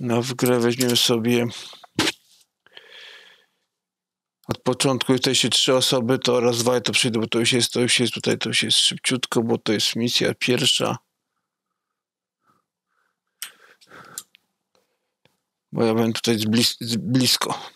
w grę weźmiemy sobie od początku jesteście 3 osoby, to raz, dwa, to przyjdę, bo to już jest tutaj, to już jest szybciutko, bo to jest misja pierwsza. Bo ja będę tutaj blisko.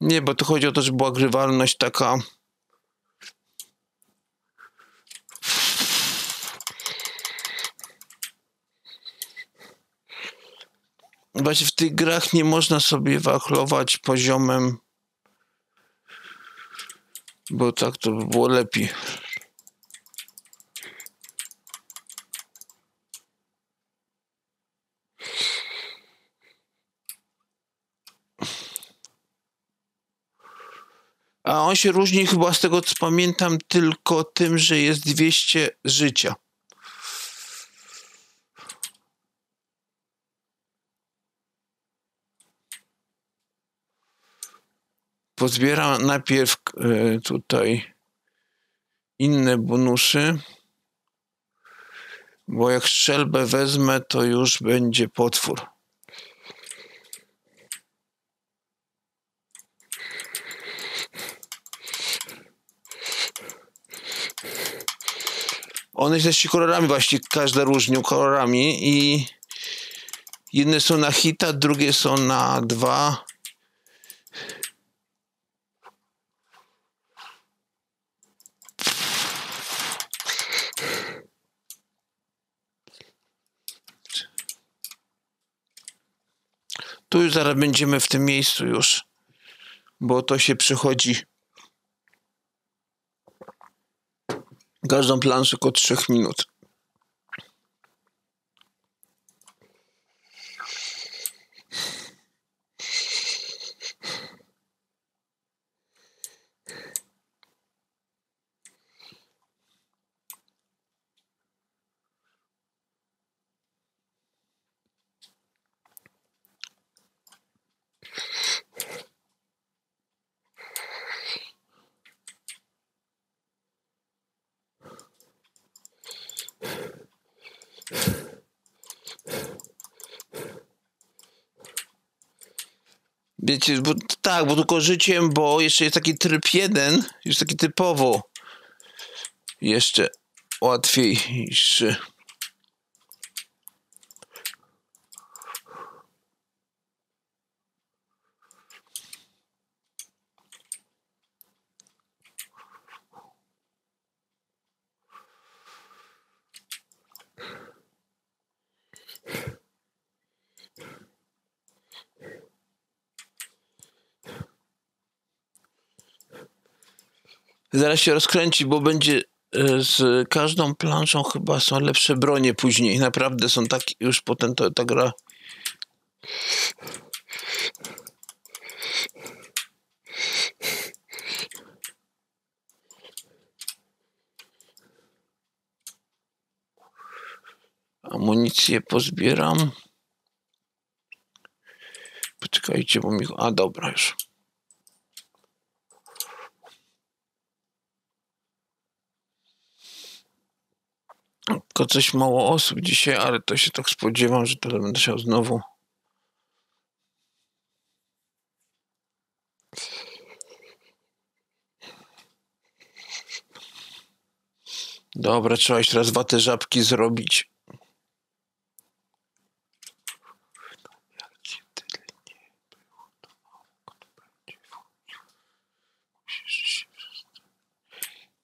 Nie, bo tu chodzi o to, żeby była grywalność taka. Właśnie w tych grach nie można sobie wachlować poziomem, bo tak to by było lepiej. A on się różni chyba z tego, co pamiętam, tylko tym, że jest 200 życia. Pozbieram najpierw tutaj inne bonusy, bo jak strzelbę wezmę, to już będzie potwór. One się kolorami właśnie, każda różnią kolorami i jedne są na hita, drugie są na 2. Tu już zaraz będziemy w tym miejscu już, bo to się przychodzi każdą planszę około 3 minut. Wiecie, bo, tak, bo tylko życiem, bo jeszcze jest taki tryb 1, jest taki typowo jeszcze łatwiejszy. Zaraz się rozkręci, bo będzie z każdą planszą chyba są lepsze bronie później. Naprawdę są takie, już potem ta gra. Amunicję pozbieram. Poczekajcie, bo mi... A, dobra już. Tylko coś mało osób dzisiaj, ale to się tak spodziewam, że to będę chciał znowu. Dobra, trzeba jeszcze raz 2 te żabki zrobić.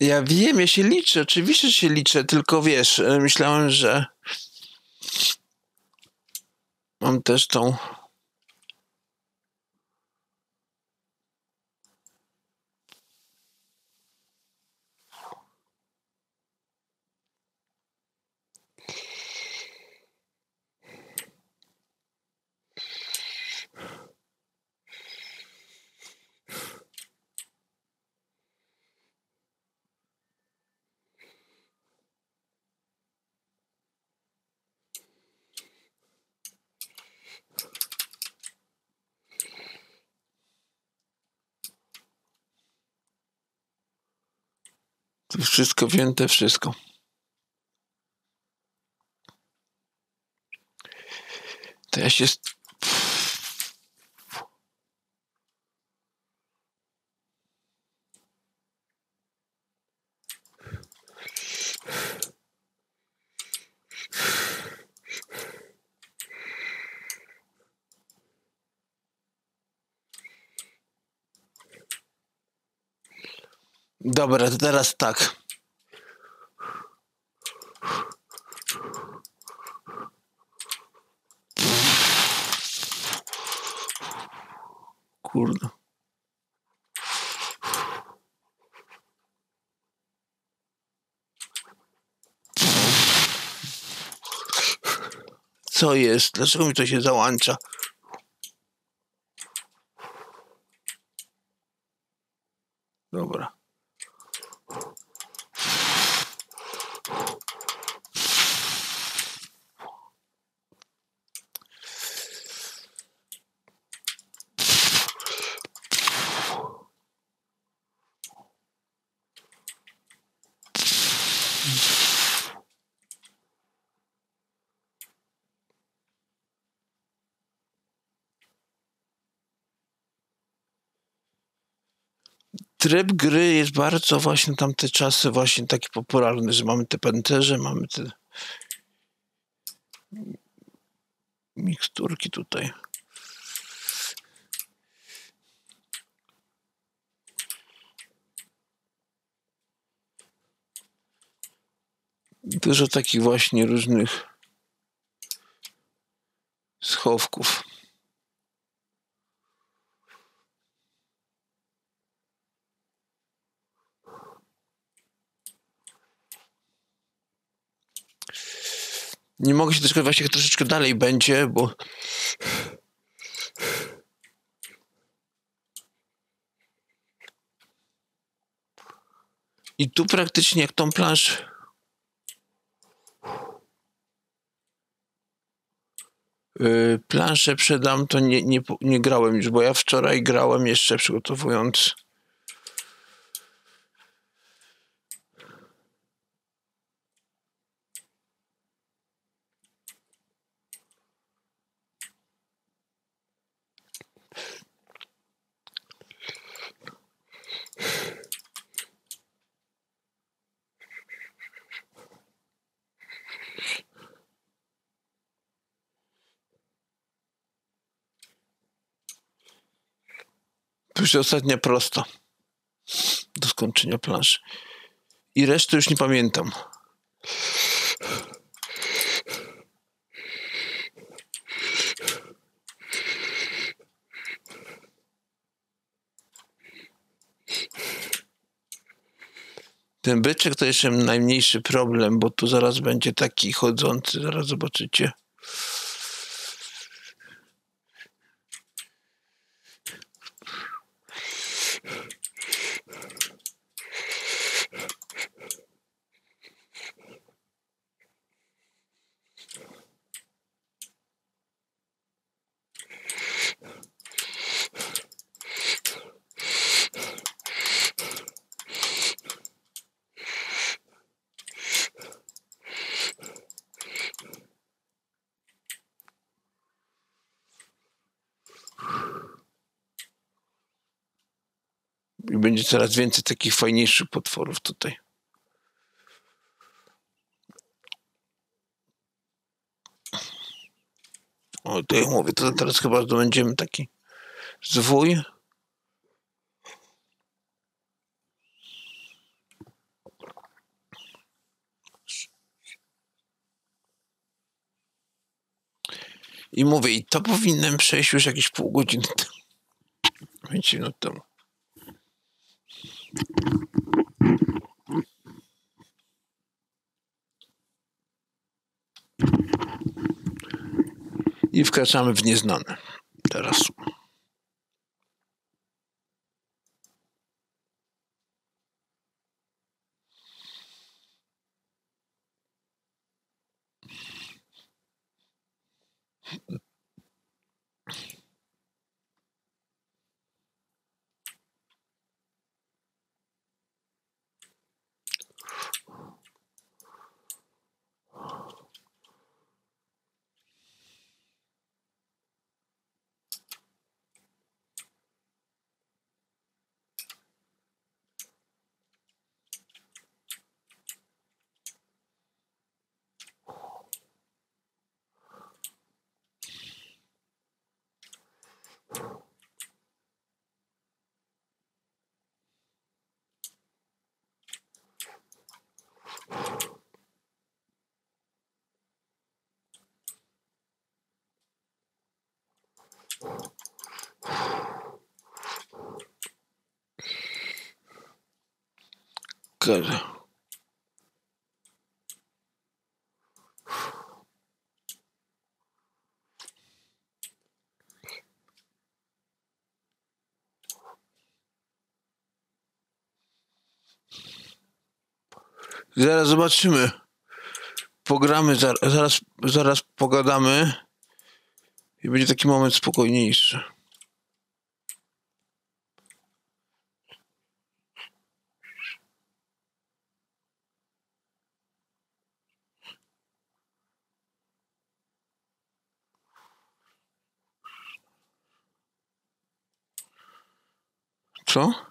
Ja wiem, ja się liczę, oczywiście się liczę, tylko wiesz, myślałem, że mam też tą... To wszystko wzięte, wszystko. To ja się... Dobra, to teraz tak. Kurde. Co jest? Dlaczego mi to się załącza? Dobra. Tryb gry jest bardzo właśnie tamte czasy właśnie taki popularny, że mamy te pancerze, mamy te miksturki tutaj. Dużo takich właśnie różnych schowków. Nie mogę się doczekać właśnie, jak troszeczkę dalej będzie, bo... I tu praktycznie jak tą planszę... Planszę przedam, to nie grałem już, bo ja wczoraj grałem jeszcze przygotowując... Już ostatnia prosta do skończenia planszy. I reszty już nie pamiętam. Ten byczek to jeszcze najmniejszy problem, bo tu zaraz będzie taki chodzący, zaraz zobaczycie. I będzie coraz więcej takich fajniejszych potworów tutaj. O, to ja mówię, to teraz chyba zdobędziemy taki zwój. I mówię, i to powinienem przejść już jakieś pół godziny temu. 5 minut temu. I wkraczamy w nieznane teraz. Good. Zaraz zobaczymy. Pogramy, zaraz pogadamy i będzie taki moment spokojniejszy. Co?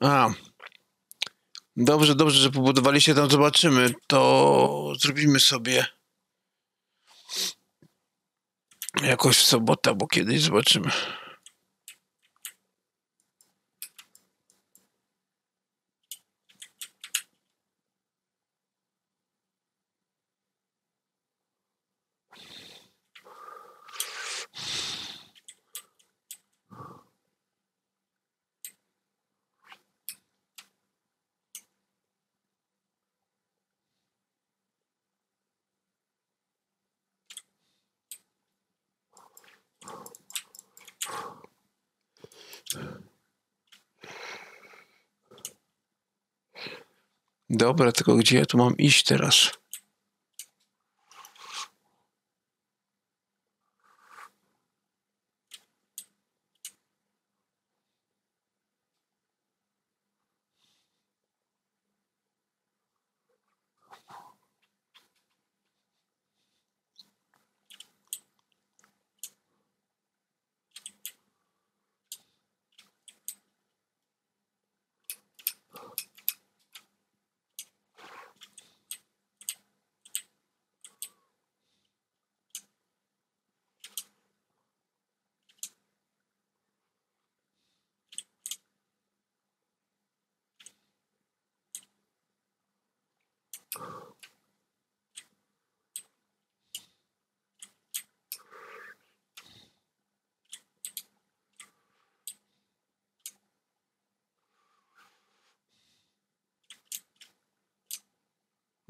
A. Dobrze, że pobudowaliście tam, zobaczymy, to zrobimy sobie jakoś w sobotę, bo kiedyś zobaczymy. Dobra, tylko gdzie ja tu mam iść teraz?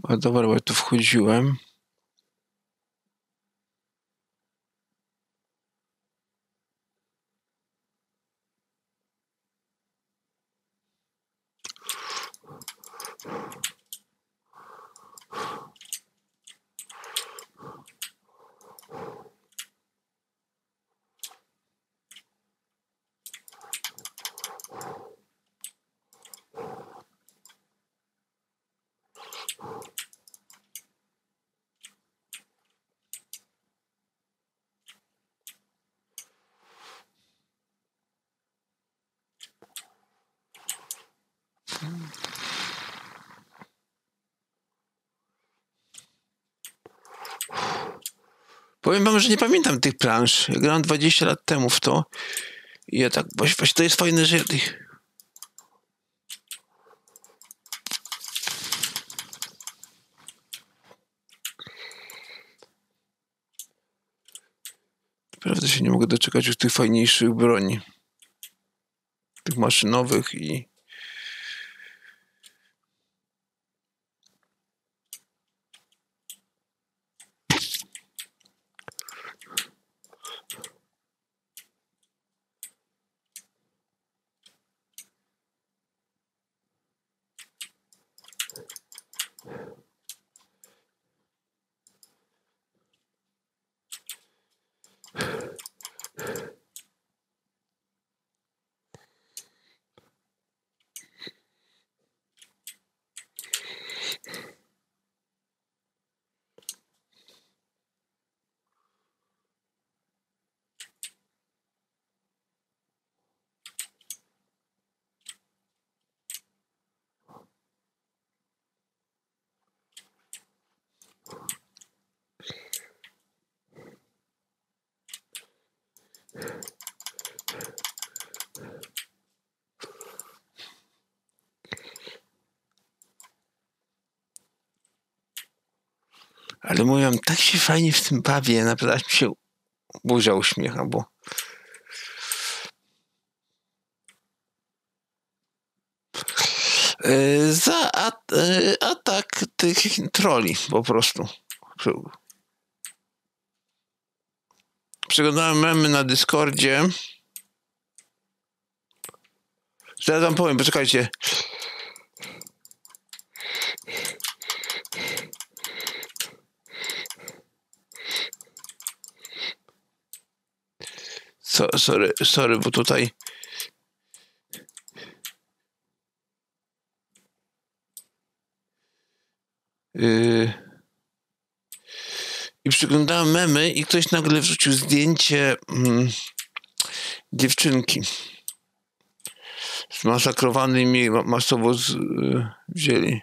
A dobra, bo tu wchodziłem. Powiem wam, że nie pamiętam tych plansz. Ja grałem 20 lat temu w to. I ja tak, właśnie to jest fajne, że ja tych... Naprawdę się nie mogę doczekać już tych fajniejszych broni. Tych maszynowych i... Ale mówią, tak się fajnie w tym bawię, naprawdę mi się buzia uśmiecha, bo za atak tych troli po prostu. Przeglądałem memy na Discordzie. Zaraz wam powiem, poczekajcie. Sorry, bo tutaj... I przeglądałem memy i ktoś nagle wrzucił zdjęcie dziewczynki zmasakrowanej i mnie masowo wzięli.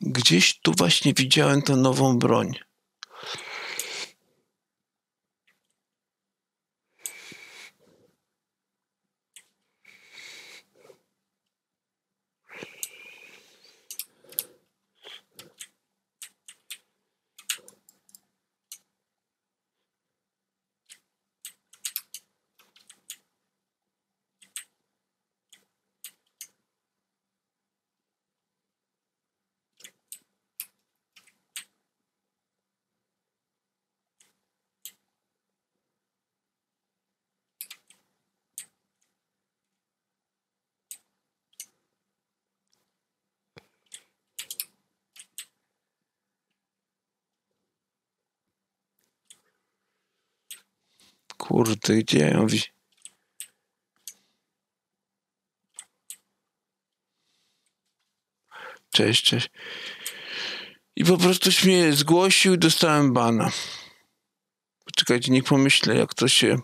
Gdzieś tu właśnie widziałem tę nową broń. Kurde, gdzie ja ją widzę? Cześć. I po prostu mnie zgłosił i dostałem bana. Poczekajcie, niech pomyślę, jak to się...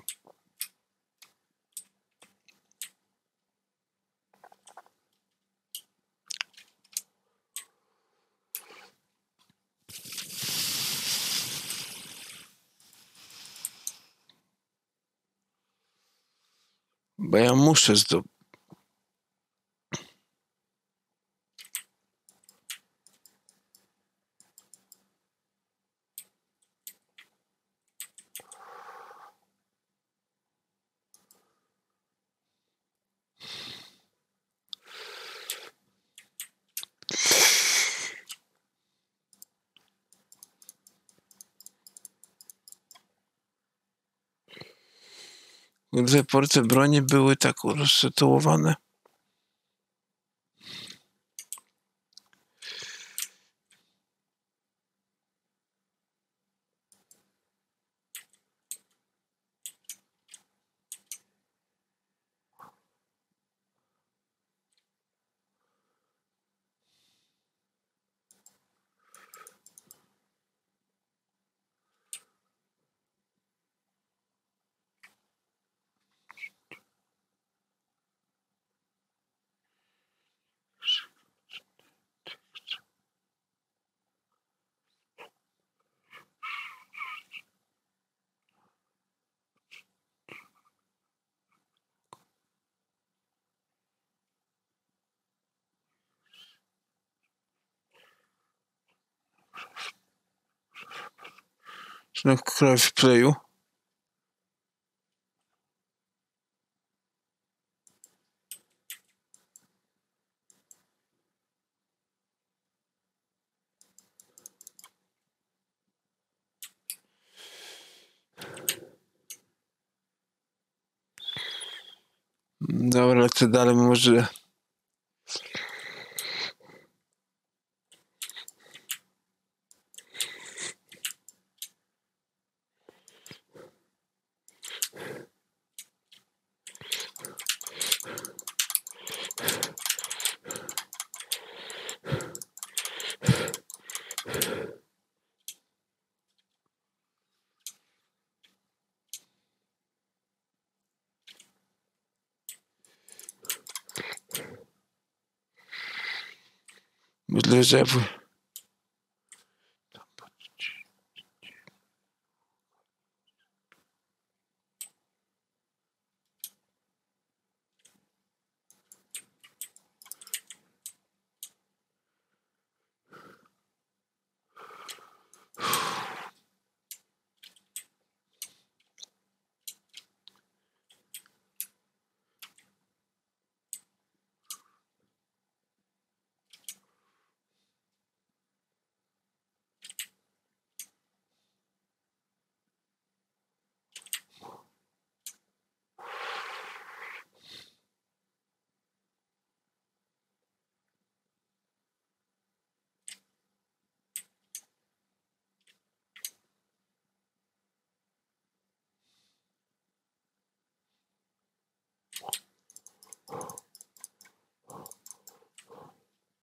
Bo ja muszę zdobyć. Gdy porty broni były tak rozsytuowane. Na krew playu. Dobra, lecę dalej, może... Myślę, że